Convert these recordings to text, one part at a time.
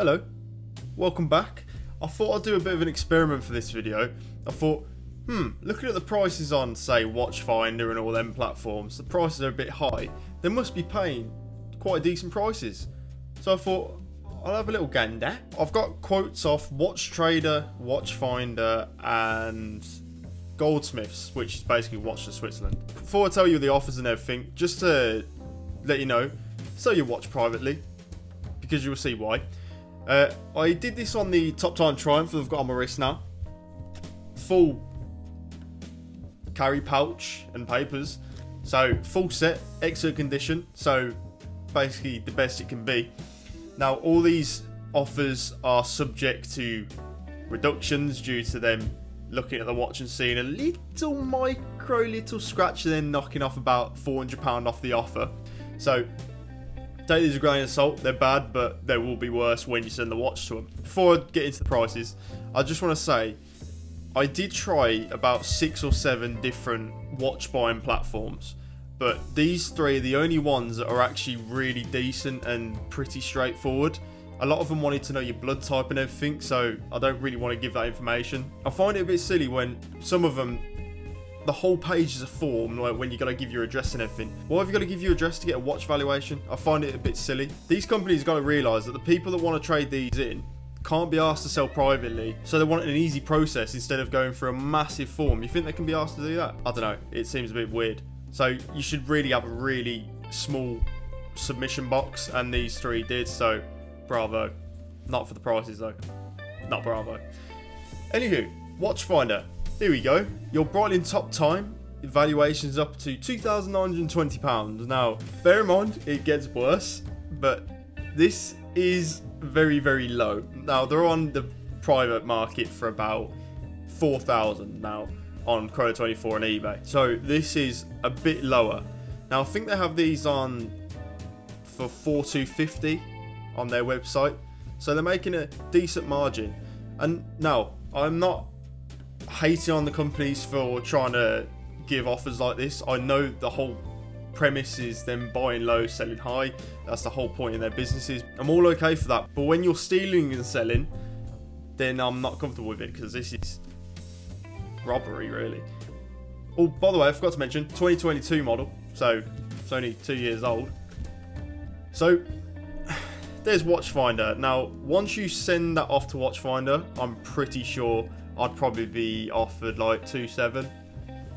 Hello, welcome back. I thought I'd do a bit of an experiment for this video. I thought, looking at the prices on, say, Watchfinder and all them platforms, the prices are a bit high. They must be paying quite decent prices. So I thought, I'll have a little gander. I've got quotes off WatchTrader, Watchfinder and Goldsmiths, which is basically Watches of Switzerland. Before I tell you the offers and everything, just to let you know, sell your watch privately, because you will see why. I did this on the Top Time Triumph that I've got on my wrist now. Full carry pouch and papers. So full set, excellent condition. So basically the best it can be. Now all these offers are subject to reductions due to them looking at the watch and seeing a little scratch and then knocking off about £400 off the offer. So take these with a grain of salt, they're bad, but they will be worse when you send the watch to them. Before I get into the prices, I just want to say, I did try about 6 or 7 different watch buying platforms, but these three are the only ones that are actually really decent and pretty straightforward. A lot of them wanted to know your blood type and everything, so I don't really want to give that information. I find it a bit silly when some of them, the whole page is a form, like when you got to give your address and everything. Why have you got to give your address to get a watch valuation? I find it a bit silly. These companies got to realise that the people that want to trade these in can't be asked to sell privately, so they want an easy process instead of going through a massive form. You think they can be asked to do that? I don't know. It seems a bit weird. So you should really have a really small submission box, and these three did, so bravo. Not for the prices though. Not bravo. Anywho, Watchfinder. Here we go, your Breitling Top Time valuation's up to £2,920. Now, bear in mind, it gets worse, but this is very, very low. Now, they're on the private market for about £4,000 now on Chrono24 and eBay. So this is a bit lower. Now, I think they have these on for £4,250 on their website. So they're making a decent margin. And now, I'm not hating on the companies for trying to give offers like this. I know the whole premise is them buying low, selling high. That's the whole point in their businesses. I'm all okay for that, but when you're stealing and selling, then I'm not comfortable with it, because this is robbery, really. Oh, by the way, I forgot to mention, 2022 model, so it's only 2 years old. So there's Watchfinder. Now, once you send that off to Watchfinder, I'm pretty sure I'd probably be offered like 2.7,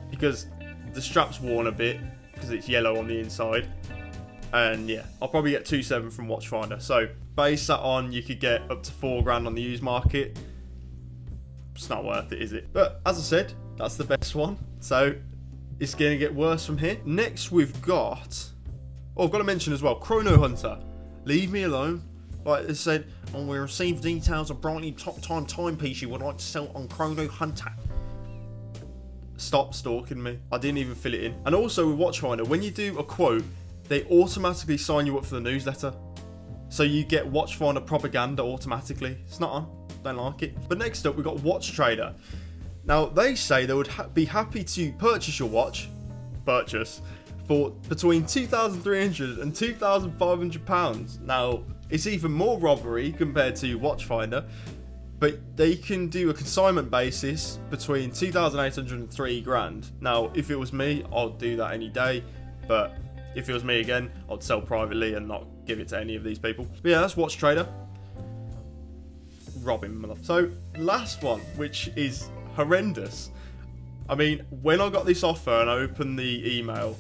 because the strap's worn a bit because it's yellow on the inside, and yeah, I'll probably get 2.7 from Watchfinder. So base that on, you could get up to 4 grand on the used market. It's not worth it, is it? But as I said, that's the best one, so it's gonna get worse from here. Next we've got, oh, I've got to mention as well, Chrono Hunter. Leave me alone. Like they said, oh, we received details of Breitling Top Time timepiece you would like to sell on Chrono Hunter. Stop stalking me. I didn't even fill it in. And also with Watchfinder, when you do a quote, they automatically sign you up for the newsletter. So you get Watchfinder propaganda automatically. It's not on. Don't like it. But next up, we've got WatchTrader. Now, they say they would be happy to purchase your watch. Purchase. For between £2,300 and £2,500. Now, it's even more robbery compared to Watchfinder, but they can do a consignment basis between £2,800 and £3,000. Now, if it was me, I'd do that any day, but if it was me again, I'd sell privately and not give it to any of these people. But yeah, that's WatchTrader. Robbing. So, last one, which is horrendous. I mean, when I got this offer and I opened the email,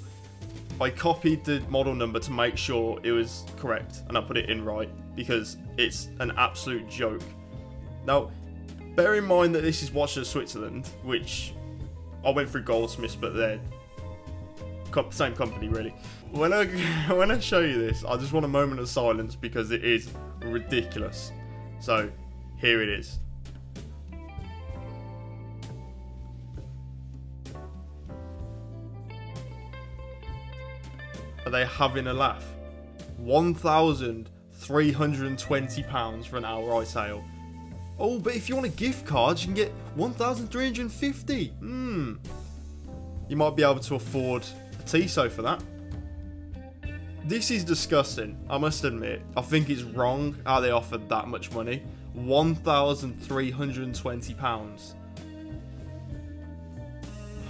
I copied the model number to make sure it was correct, and I put it in right, because it's an absolute joke. Now, bear in mind that this is Watches of Switzerland, which I went through Goldsmiths, but they're same company, really. When I show you this, I just want a moment of silence, because it is ridiculous. So, here it is. Are they having a laugh? £1,320 for an outright sale. Oh, but if you want a gift card, you can get £1,350. You might be able to afford a Tissot for that. This is disgusting, I must admit. I think it's wrong how they offered that much money. £1,320.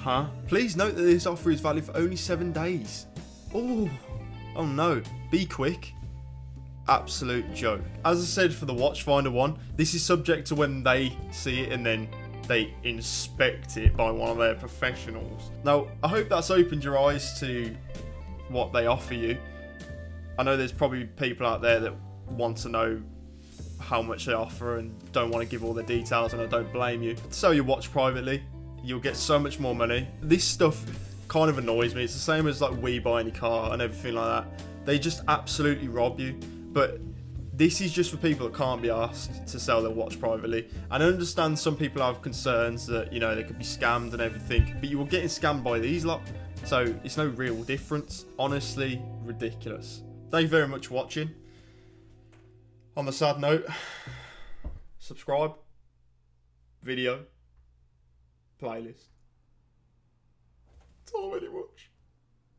Huh? Please note that this offer is valid for only 7 days. Oh, oh no, be quick. Absolute joke. As I said for the Watchfinder one, this is subject to when they see it and then they inspect it by one of their professionals. Now, I hope that's opened your eyes to what they offer you. I know there's probably people out there that want to know how much they offer and don't want to give all the details, and I don't blame you. Sell your watch privately, you'll get so much more money. This stuff kind of annoys me. It's the same as like we buying your car and everything like that. They just absolutely rob you. But this is just for people that can't be asked to sell their watch privately. And I understand some people have concerns that, you know, they could be scammed and everything, but you were getting scammed by these lot, so it's no real difference. Honestly, ridiculous. Thank you very much for watching. On the sad note, subscribe, video, playlist.